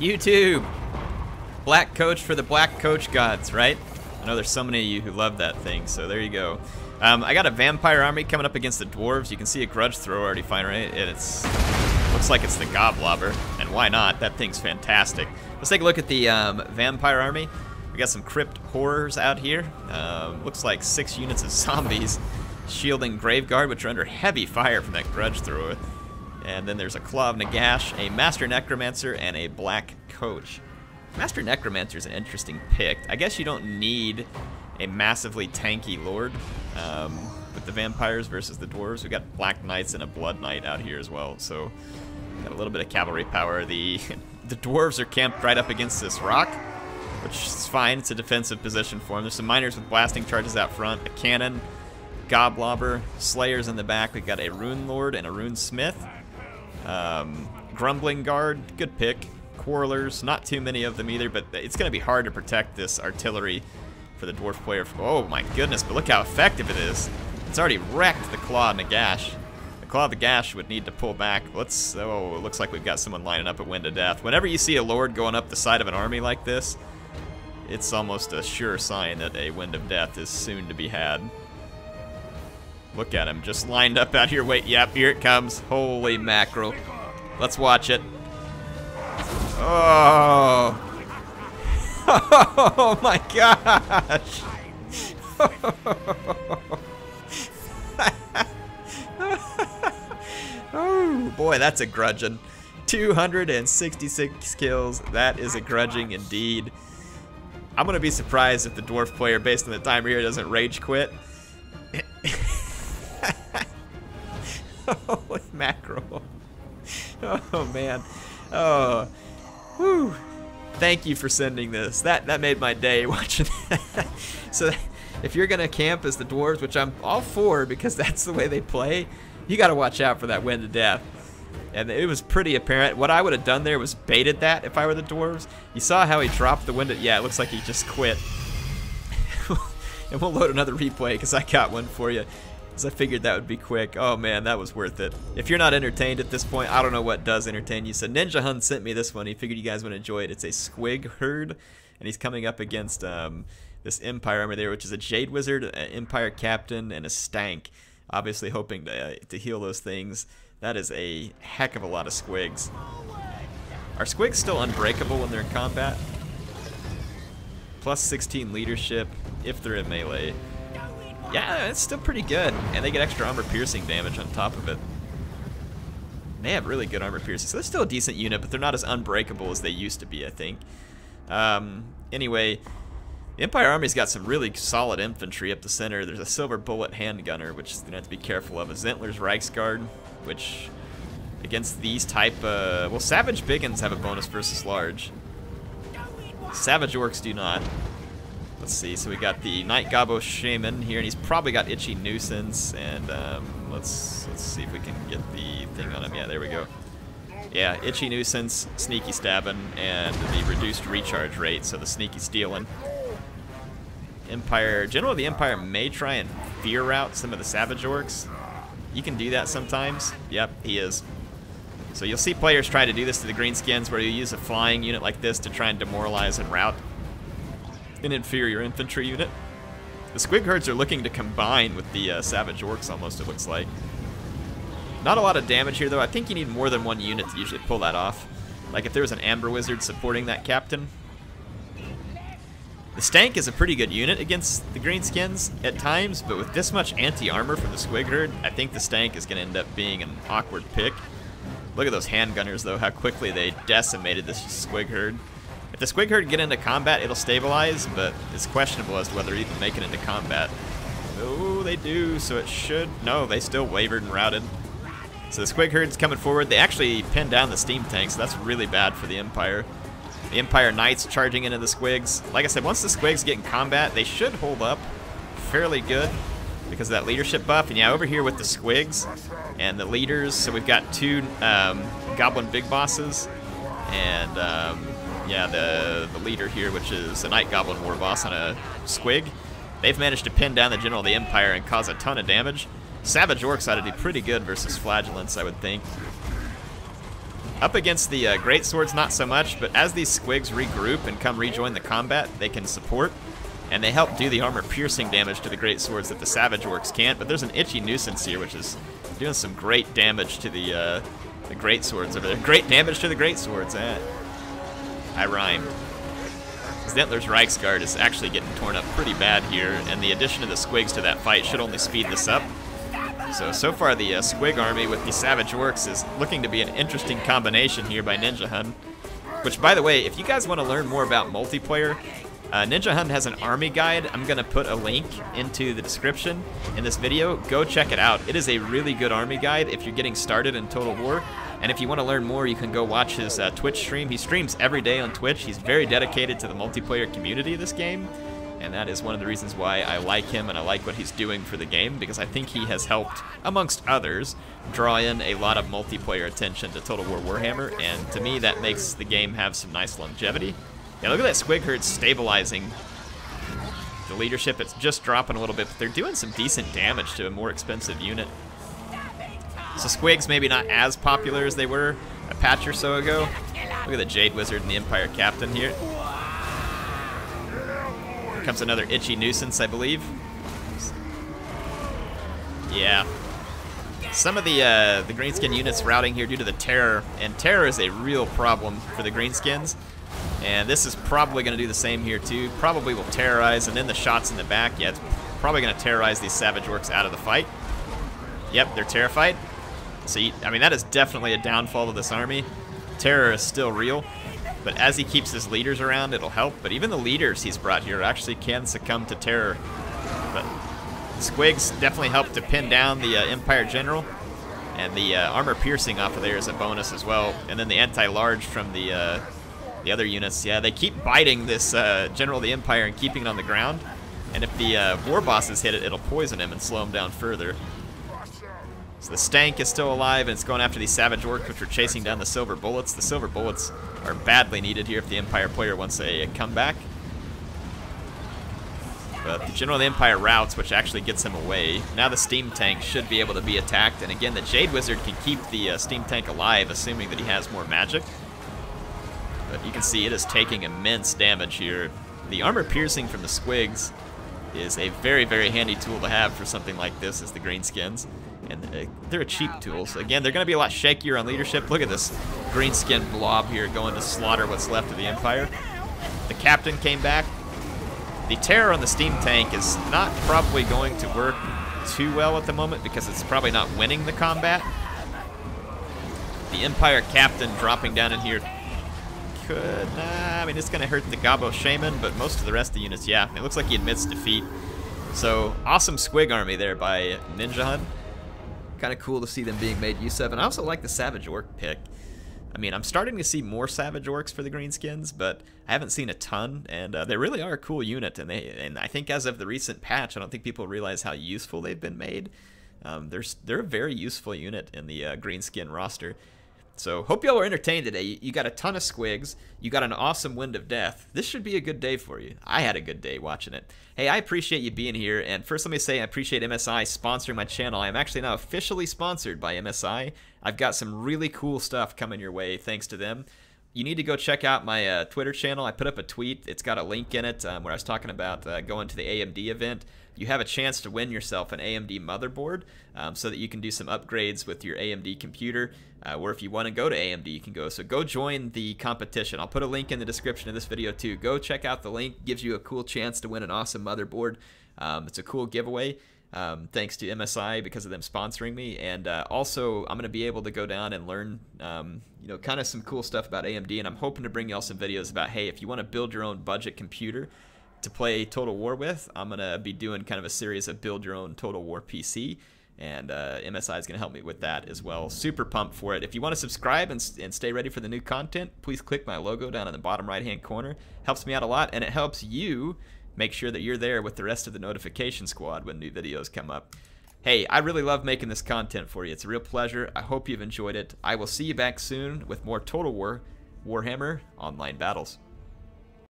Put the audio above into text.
YouTube! Black Coach for the Black Coach gods, right? I know there's so many of you who love that thing, so there you go. I got a vampire army coming up against the dwarves. You can see a grudge thrower already firing it. It's looks like it's the goblobber, and why not? That thing's fantastic. Let's take a look at the vampire army. We got some crypt horrors out here. Looks like 6 units of zombies shielding Graveguard, which are under heavy fire from that grudge thrower. And then there's a Claw of Nagash, a Master Necromancer, and a Black Coach. Master Necromancer is an interesting pick. I guess you don't need a massively tanky lord with the vampires versus the dwarves. We've got Black Knights and a Blood Knight out here as well, so got a little bit of cavalry power. The dwarves are camped right up against this rock, which is fine. It's a defensive position for them. There's some miners with blasting charges out front, a cannon, goblobber, slayers in the back. We've got a rune lord and a rune smith. Grumbling guard, good pick. Quarrelers, not too many of them either, but it's going to be hard to protect this artillery for the dwarf player. Oh my goodness, but look how effective it is. It's already wrecked the Claw of Nagash. The Claw of Nagash would need to pull back. Let's, oh, it looks like we've got someone lining up at Wind of Death. Whenever you see a lord going up the side of an army like this, it's almost a sure sign that a Wind of Death is soon to be had. Look at him, just lined up out here. Wait, yep, here it comes. Holy mackerel. Let's watch it. Oh. Oh my gosh. Oh boy, that's a grudging. 266 kills. That is a grudging indeed. I'm going to be surprised if the dwarf player, based on the timer here, doesn't rage quit. Holy mackerel. Oh man. Oh. Whew. Thank you for sending this. That made my day watching that. So if you're gonna camp as the dwarves, which I'm all for because that's the way they play, you gotta watch out for that Wind of Death. And it was pretty apparent. What I would have done there was baited that if I were the dwarves. You saw how he dropped the wind. Yeah, it looks like he just quit. And we'll load another replay because I got one for you. Because I figured that would be quick. Oh man, that was worth it. If you're not entertained at this point, I don't know what does entertain you. So Ninjahund sent me this one. He figured you guys would enjoy it. It's a squig herd, and he's coming up against this Empire armor there, which is a Jade Wizard, an Empire Captain, and a Stank. Obviously hoping to heal those things. That is a heck of a lot of squigs. Are squigs still unbreakable when they're in combat? Plus 16 leadership if they're in melee. Yeah, it's still pretty good. And they get extra armor-piercing damage on top of it. And they have really good armor-piercing. So they're still a decent unit, but they're not as unbreakable as they used to be, I think. Anyway, the Empire Army's got some really solid infantry up the center. There's a Silver Bullet Handgunner, which you're going to have to be careful of. A Zentler's Reichsguard, which against these type... well, Savage Biggins have a bonus versus large. Savage Orcs do not. Let's see, so we got the Night Gobbo Shaman here, and he's probably got Itchy Nuisance, and let's see if we can get the thing on him. Yeah, there we go. Yeah, Itchy Nuisance, Sneaky Stabbing, and the reduced recharge rate, so the Sneaky Stealing. Empire, General of the Empire may try and fear route some of the Savage Orcs. You can do that sometimes. Yep, he is. So you'll see players try to do this to the Greenskins, where you use a flying unit like this to try and demoralize and route an inferior infantry unit. The squig herds are looking to combine with the Savage Orcs almost, it looks like. Not a lot of damage here though. I think you need more than one unit to usually pull that off. Like if there was an Amber Wizard supporting that captain. The Stank is a pretty good unit against the Greenskins at times, but with this much anti-armor from the squig herd, I think the Stank is going to end up being an awkward pick. Look at those handgunners though, how quickly they decimated this squig herd. If the squig herd get into combat, it'll stabilize, but it's questionable as to whether they even make it into combat. Oh, they do, so it should... No, they still wavered and routed. So the squig herd's coming forward. They actually pinned down the steam tanks. So that's really bad for the Empire. The Empire Knights charging into the squigs. Like I said, once the squigs get in combat, they should hold up fairly good because of that leadership buff. And yeah, over here with the squigs and the leaders, so we've got 2 Goblin Big Bosses and... yeah, the leader here, which is a Night Goblin War Boss on a squig. They've managed to pin down the General of the Empire and cause a ton of damage. Savage Orcs ought to do pretty good versus Flagellants, I would think. Up against the great swords, not so much, but as these squigs regroup and come rejoin the combat, they can support, and they help do the armor-piercing damage to the great swords that the savage orcs can't. But there's an itchy nuisance here, which is doing some great damage to the great swords over there. Great damage to the great swords. I rhymed. Zentler's Reichsguard is actually getting torn up pretty bad here, and the addition of the squigs to that fight should only speed this up. So far the squig army with the savage orcs is looking to be an interesting combination here by Ninjahund. Which, by the way, if you guys want to learn more about multiplayer, Ninjahund has an army guide. I'm going to put a link into the description in this video. Go check it out. It is a really good army guide if you're getting started in Total War. And if you want to learn more, you can go watch his Twitch stream. He streams every day on Twitch. He's very dedicated to the multiplayer community of this game. And that is one of the reasons why I like him and I like what he's doing for the game, because I think he has helped, amongst others, draw in a lot of multiplayer attention to Total War Warhammer, and to me that makes the game have some nice longevity. Yeah, look at that squig herd stabilizing the leadership. It's just dropping a little bit, but they're doing some decent damage to a more expensive unit. So squigs maybe not as popular as they were a patch or so ago. Look at the Jade Wizard and the Empire Captain here. Here comes another itchy nuisance, I believe. Yeah. Some of the Greenskin units routing here due to the Terror, and Terror is a real problem for the Greenskins. And this is probably going to do the same here too. Probably will terrorize, and then the shots in the back, yeah, it's probably going to terrorize these Savage Orcs out of the fight. Yep, they're terrified. So, I mean, that is definitely a downfall of this army. Terror is still real. But as he keeps his leaders around, it'll help. But even the leaders he's brought here actually can succumb to terror. But squigs definitely help to pin down the Empire General. And the armor piercing off of there is a bonus as well. And then the anti-large from the other units. Yeah, they keep biting this General of the Empire and keeping it on the ground. And if the war bosses hit it, it'll poison him and slow him down further. So the Stank is still alive, and it's going after these Savage Orcs, which are chasing down the Silver Bullets. The Silver Bullets are badly needed here if the Empire player wants a comeback. But the General of the Empire routes, which actually gets him away. Now the Steam Tank should be able to be attacked, and again, the Jade Wizard can keep the Steam Tank alive, assuming that he has more magic. But you can see it is taking immense damage here. The armor piercing from the squigs is a very, very handy tool to have for something like this as the Greenskins. And they're a cheap tool, so again, they're going to be a lot shakier on leadership. Look at this green skin blob here going to slaughter what's left of the Empire. The Captain came back. The Terror on the Steam Tank is not probably going to work too well at the moment because it's probably not winning the combat. The Empire Captain dropping down in here could, I mean, it's going to hurt the Gobbo Shaman, but most of the rest of the units, yeah. It looks like he admits defeat. So, awesome squig army there by Ninjahund. Kind of cool to see them being made use of, and I also like the Savage Orc pick. I mean, I'm starting to see more Savage Orcs for the Greenskins, but I haven't seen a ton, and they really are a cool unit, and I think as of the recent patch, I don't think people realize how useful they've been made. They're a very useful unit in the Greenskin roster. So, hope y'all were entertained today. You got a ton of squigs. You got an awesome Wind of Death. This should be a good day for you. I had a good day watching it. Hey, I appreciate you being here. And first, let me say I appreciate MSI sponsoring my channel. I am actually now officially sponsored by MSI. I've got some really cool stuff coming your way thanks to them. You need to go check out my Twitter channel. I put up a tweet. It's got a link in it where I was talking about going to the AMD event. You have a chance to win yourself an AMD motherboard so that you can do some upgrades with your AMD computer. Or if you want to go to AMD, you can go. So go join the competition. I'll put a link in the description of this video too. Go check out the link. Gives you a cool chance to win an awesome motherboard. It's a cool giveaway. Thanks to MSI because of them sponsoring me, and also I'm going to be able to go down and learn, you know, kind of some cool stuff about AMD, and I'm hoping to bring y'all some videos about, hey, if you want to build your own budget computer to play Total War with, I'm going to be doing kind of a series of build your own Total War PC, and MSI is going to help me with that as well. Super pumped for it. If you want to subscribe and stay ready for the new content, please click my logo down in the bottom right-hand corner. Helps me out a lot, and it helps you make sure that you're there with the rest of the notification squad when new videos come up. Hey, I really love making this content for you. It's a real pleasure. I hope you've enjoyed it. I will see you back soon with more Total War Warhammer Online Battles.